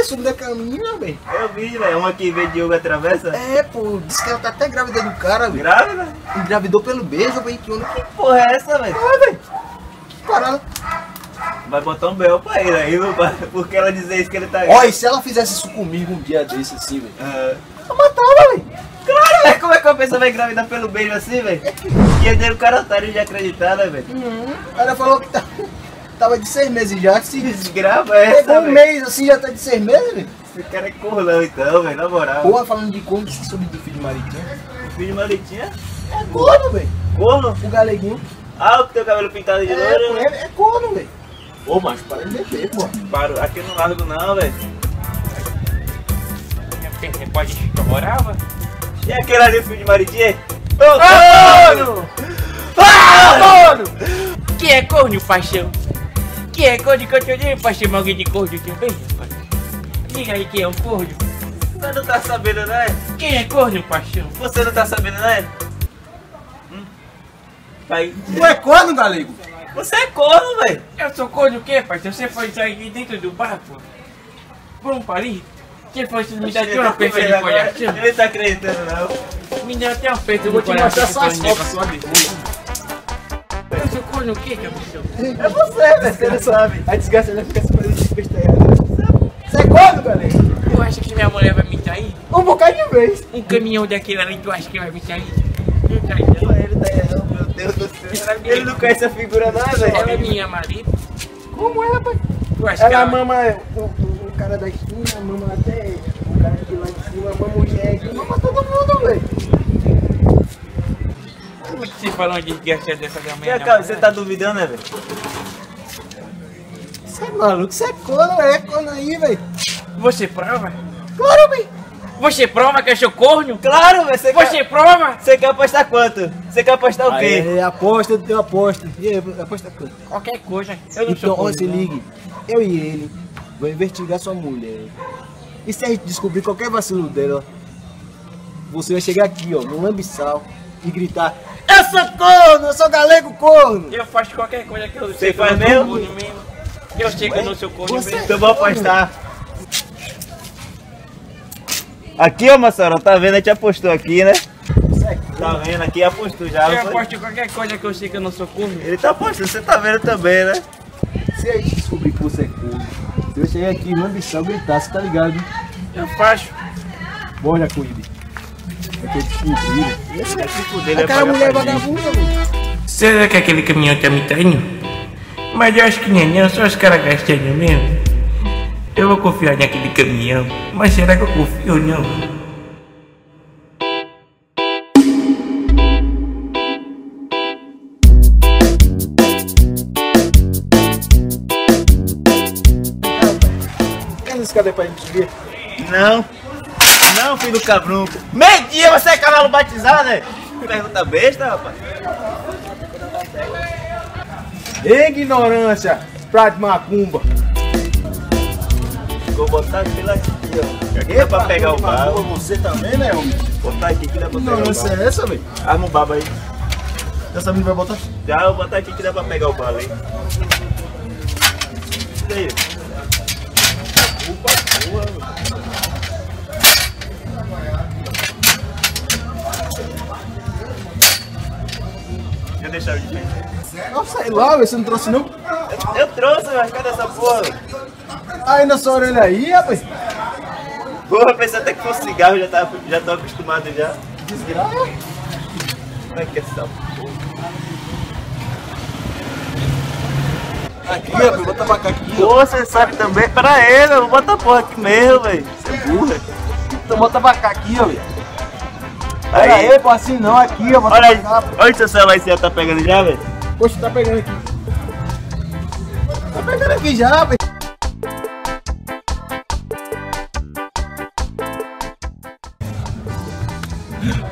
esse sumo da caminha, velho. Eu vi, velho. Uma que vê Diogo atravessa. É, pô. Diz que ela tá até grávida do cara, velho. Grávida? Engravidou pelo beijo, velho. Que porra é essa, velho? Ah, velho. Que parada. Vai botar um B.O. pra ele aí, meu pai. Porque ela dizer isso que ele tá... Olha, e se ela fizesse isso comigo um dia desse, assim, velho? Eu matava, velho. Claro, velho. Como é que uma pessoa vai engravidar pelo beijo assim, velho? E aí o cara otário de acreditar, né, velho? Ela falou que tá... Tava de 6 meses já, que se desgrava essa, pegou um mês assim, já tá de 6 meses, velho. Esse cara é corlão então, velho, na moral. Porra, falando de corno, você soube do filho de Maritinha? O filho de Maritinha? É corno, velho. Corno? O galeguinho. Ah, o que tem o cabelo pintado de loiro? É corno, velho. Ô, mas para de beber, pô. Parou, aqui eu não largo não, velho. Você pode comemorar, velho? E aquele ali, o filho de Maritinha? Ô, corno! Ah, corno! Que é corno, paixão? Que é corno que eu te digo pra chamar alguém de corno também, rapaz? Diga aí quem é o corno. Você não tá sabendo, né? Quem é corno, paixão? Você não tá sabendo, né? Pai. Tu é corno, galego? Você é corno, velho. Eu sou corno o quê, paixão? Você foi sair dentro do bar, pô? Por um pari? Quem foi me dar até uma peça de coração? Ele tá acreditando, não. Me deu até uma peça de coração. Eu vou te mostrar suas fotos. Eu sou corno o quê, capuchão? É você, velho, você não sabe. A desgraça ela fica se fazendo de besteira. Você é corno, galera? Tu acha que minha mulher vai me trair? Um bocado de vez. Um caminhão daquele ali, tu acha que vai me trair? Não trai não. Ele tá errando, meu Deus do céu. Ele não conhece a figura não, velho. Ela é minha marido. Como é, rapaz? Tu acha que ela mama o cara da esquina, mama até o cara de lá de cima, mama o jegue, mama todo mundo, velho. Você falou uma desgraça dessa da manhã. Você tá duvidando, né, velho? Você é maluco, você é corno aí, velho. Você prova? Claro, velho. Você prova que achou corno? Claro, velho. Você prova? Você quer apostar quanto? Você quer apostar o quê? É, aposta, eu aposto. E aí, aposta quanto? Qualquer coisa. Eu não sou corno. Então, se ligue. Eu e ele vou investigar sua mulher. E se a gente descobrir qualquer vacilo dela, você vai chegar aqui, ó, no lambiçal e gritar: eu sou corno, eu sou galego corno! Eu faço qualquer coisa que eu sei. Você faz mesmo? Eu sei que eu não sou corno mesmo. Então vou apostar. Aqui, ó, Marcelo, tá vendo? A gente apostou aqui, né? Tá vendo? Aqui apostou já. Eu aposto qualquer coisa que eu sei que eu não sou corno. Ele tá apostando, você tá vendo também, né? Se a gente descobrir que você é corno, se eu chegar aqui no ambição gritar, você tá ligado? Eu faço. Bora, Cuibe. Aquela mulher vagabunda, mano. Será que aquele caminhão tá me traindo? Mas eu acho que não, só os caras gastando mesmo. Eu vou confiar naquele caminhão, mas será que eu confio ou não? Cadê esse cara pra gente ver? Não. Não, filho do cabrunco. Meio-dia você é cavalo batizado, né? Pergunta besta, rapaz. Ignorância, prato de macumba. Ficou botado pela aqui, ó. Aqui dá pra pegar o barro. Você também, né, homem? Botar aqui que dá pra pegar o barro. Ignorância é essa, velho? Arma o baba aí. Essa menina vai botar? Já, eu vou botar aqui que dá pra pegar o barro, hein? E aí? Opa, porra, velho. Deixar de frente. Não, sei lá, você não trouxe não? Eu trouxe, mas cadê essa porra? Aí na sua orelha aí, rapaz. Porra, pensei até que fosse cigarro, já tava acostumado já. Desgraça. Como é que é essa porra? Aqui, rapaz, vou botar pra cá aqui. Porra, você sabe também? Pra ele, eu vou botar porra aqui mesmo, velho. Você é burra. Então bota pra cá aqui, ó, velho. Aí, pô, assim não, aqui, ó. Olha aí, onde seu celular já tá pegando já, velho? Poxa, tá pegando aqui. Tá pegando aqui já, velho.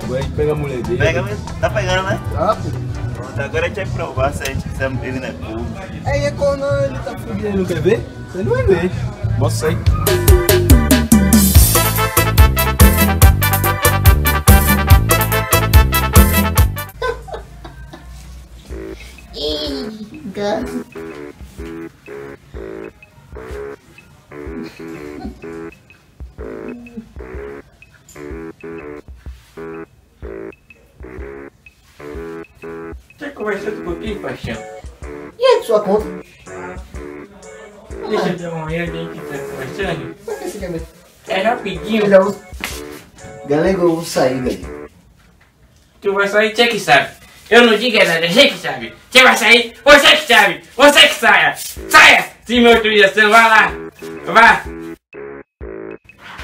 Agora a gente pega a mulher dele. Pega mesmo? Tá pegando, né? Tá, pô. Agora a gente vai provar se a gente quiser ele, né? Aí, quando ele tá fugindo, ele não quer ver? Ele não vai ver. Mostra aí. conversando comigo, paixão. E é de sua conta? Deixa eu dar uma olhada aí que tá conversando. Por que você quer ver? É rapidinho. Galego, eu vou sair, Galego. Tu vai sair, você que sabe. Eu não digo nada, você que sabe. Você vai sair, você que sabe. Você que saia. Saia! Sem minha autorização, vai lá. Vá.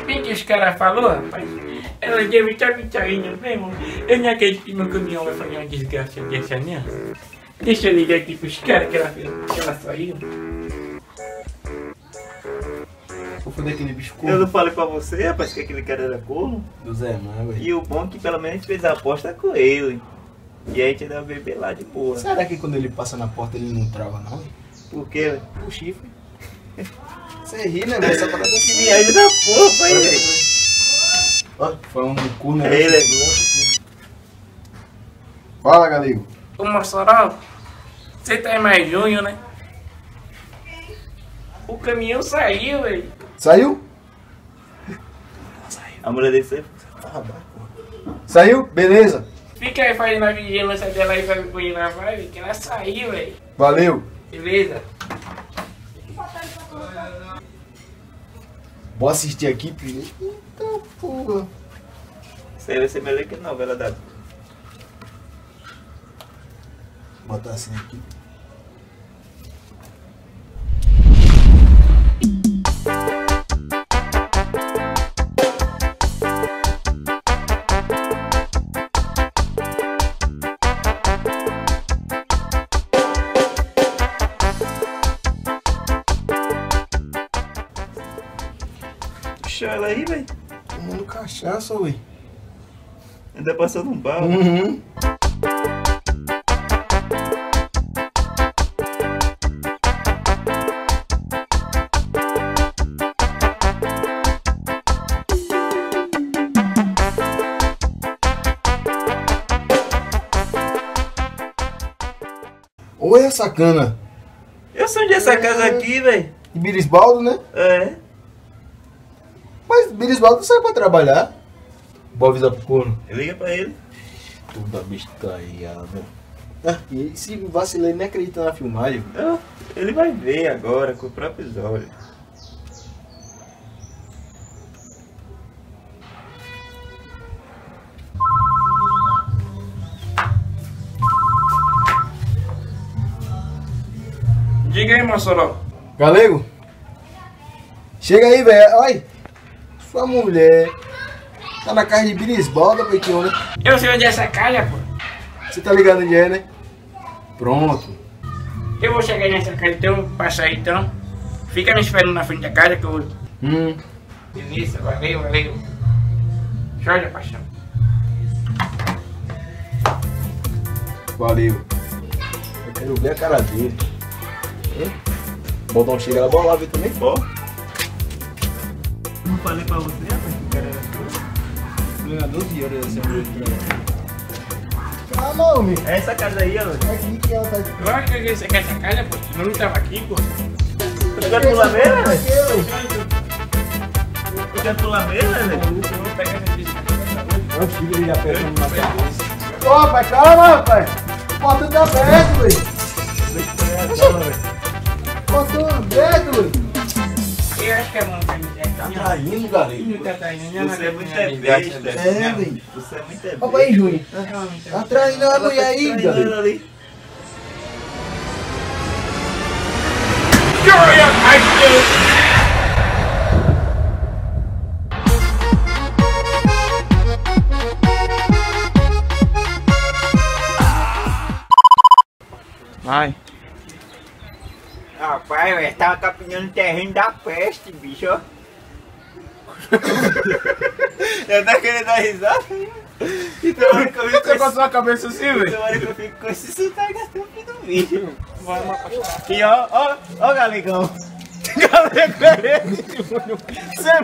Bem que os caras falaram, rapaz. Ela deu tchau mesmo. Eu não acredito que meu caminhão vai fazer uma desgraça dessa, né? Deixa eu ligar aqui pros caras que ela saiu. Vou foder aquele biscoito. Eu não falei pra você, rapaz, que aquele cara era corno. Do Zé Mago. E o bom é que pelo menos a gente fez a aposta com ele. E aí a gente dá um bebê lá de boa. Será que quando ele passa na porta ele não trava, não? Por quê? O chifre. Você ri, né, velho? Essa parada se viaja da porra aí, velho. Ó, falando do cu, né? Ele é louco. Fala, Galego. Ô, Marcelo, você tá em mais junho, né? O caminhão saiu, velho. Saiu? A mulher dele saiu. Saiu? Beleza. Fica aí fazendo a vigilância dela aí pra me pôr na vibe, que ela saiu, velho. Valeu. Beleza. Vou assistir aqui, filho. Eita porra. Isso aí vai ser melhor que a novela da... Vou botar assim aqui. Ela aí, velho. Tomando cachaça, ué. Ainda passando um bar. Uhum. Oi, a sacana. Eu sou de essa casa aqui, velho. De Birisbaldo, né? É. Mas Birisbaldo sai pra trabalhar. Vou avisar pro corno. Liga pra ele. Toda bestalhada. Ah, e se vacilei nem acredita na filmagem. Não, ele vai ver agora com os próprios olhos. Diga aí, Marcelo. Galego? Chega aí, velho. Ai. Sua mulher tá na casa de Birisbaldo, peitinho, né? Eu sei onde é essa casa, pô. Você tá ligado onde é, né? Pronto. Eu vou chegar nessa casa então, passar então. Fica me esperando na frente da casa que eu vou. Beleza, valeu, valeu. Joia, paixão. Valeu. Eu quero ver a cara dele. Botar um chega lá, bora lá ver também. Bora. Não falei pra você, rapaz, que o cara era todo. Problema 12 horas dessa mulher de trabalho. Calma, homem. É essa casa aí, ó. É aqui que ela tá aqui. Claro que você quer essa casa, pô. Senão não tava aqui, pô. Tu quer pular mesmo, velho? Tu quer pular mesmo, velho? Eu vou pegar essa bicha. Eu tiro ele apertando na cabeça. Pô, rapaz, calma, rapaz. O portão tá aberto, velho. Portão aberto, velho. Eu acho que é bom pra mim. Tá rindo, Galego. Você é muito besta. Velho. Você é muito besta. Olha aí, Júnior. Tá traindo a mulher aí, Galego. Vai. Rapaz, velho, tava capinando o terreno da peste, bicho, ó. Eu tô querendo dar risada. Então, hora que eu fico com a sua cabeça assim, velho. Então, hora que eu fico com esse sotaque até o fim do vídeo. E ó, Galegão. Galego é esse, mano. Você é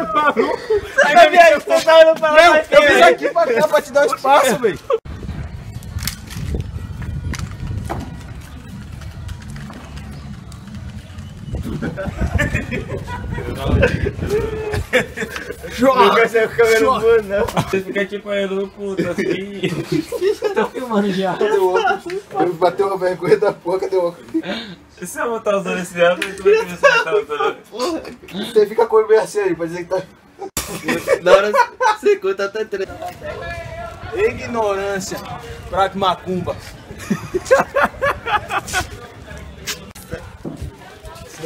maluco. Sabe aí, você tava no palácio. Eu vim aqui pra cá pra te dar um espaço, velho. Não consegue ficar vendo o puto, não. Você fica tipo aí no puto, assim. Você tá filmando já. Cadê o óculos? Eu bateu uma vergonha da porra, cadê o óculos? Se eu botar os olhos esse ano, tu vai começar a botar os olhos. Você fica com o BRC aí, pra dizer que tá... Na hora você conta até 3. Ignorância, craque macumba. Você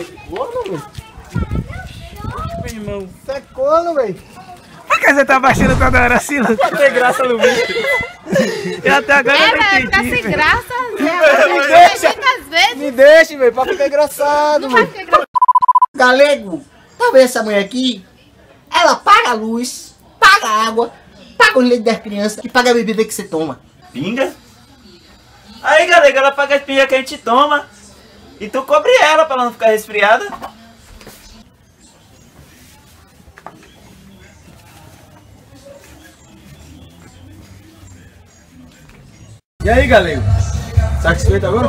é gordo, velho? Irmão. Você é colo, velho. Por que você tá baixando toda hora assim? Não tem graça no vídeo. Eu até agora não entendi. Tá sem graça, Zé. Me deixa, velho, pra ficar engraçado, velho. Galego, tá vendo essa mulher aqui? Ela paga a luz, paga a água, paga o leite das crianças e paga a bebida que você toma. Pinga? Aí, Galego, ela paga as pingas que a gente toma. E tu cobre ela pra ela não ficar resfriada. E aí, Galego? Satisfeito agora?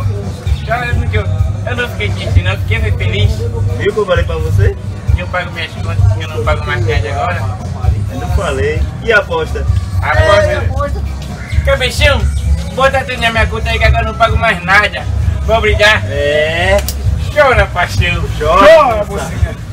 Cara, eu não fiquei triste, não. Fiquei feliz. Viu que eu falei pra você? Que eu pago minhas contas, que eu não pago mais viagem agora. Eu não falei. E a aposta? Aposta. Quer bichão? Bota tudo na minha conta aí que agora eu não pago mais nada. Vou brigar. É. Chora, paixão. Chora, mocinha.